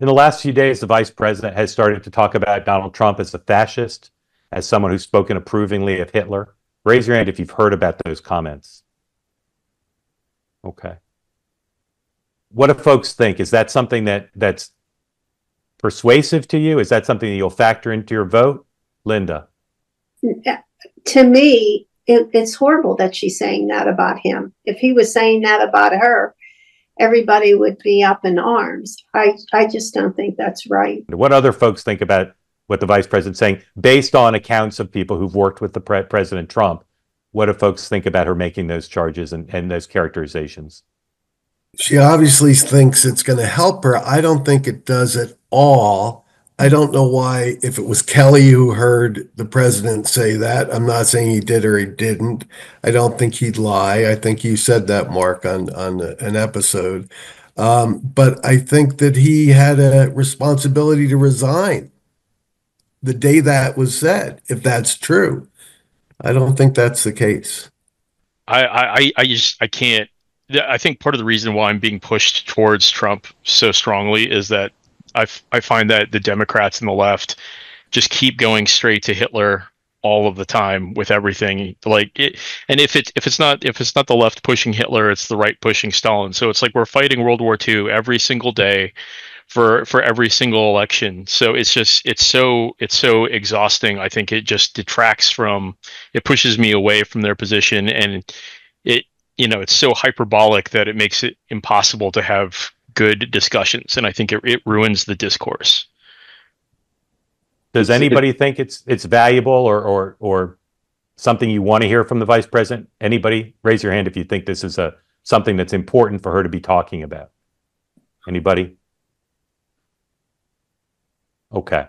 In the last few days, the vice president has started to talk about Donald Trump as a fascist, as someone who's spoken approvingly of Hitler. Raise your hand if you've heard about those comments. Okay. What do folks think? Is that something that's persuasive to you? Is that something that you'll factor into your vote? Linda? To me, it's horrible that she's saying that about him. If he was saying that about her, everybody would be up in arms. I just don't think that's right. What other folks think about what the vice president's saying based on accounts of people who've worked with the President Trump? What do folks think about her making those charges and those characterizations? She obviously thinks it's going to help her. I don't think it does at all. I don't know why, if it was Kelly who heard the president say that, I'm not saying he did or he didn't. I don't think he'd lie. I think you said that, Mark, on an episode. But I think that he had a responsibility to resign the day that was said, if that's true. I don't think that's the case. I can't. I think part of the reason why I'm being pushed towards Trump so strongly is that I find that the Democrats and the left just keep going straight to Hitler all of the time with everything. And if it's not the left pushing Hitler, it's the right pushing Stalin. So it's like we're fighting World War II every single day for every single election. So it's so exhausting. I think it just detracts from, it pushes me away from their position, and it's so hyperbolic that it makes it impossible to have good discussions, and I think it ruins the discourse. Does anybody think it's valuable or something you want to hear from the vice president? Anybody? Raise your hand if you think this is something that's important for her to be talking about. Anybody? Okay.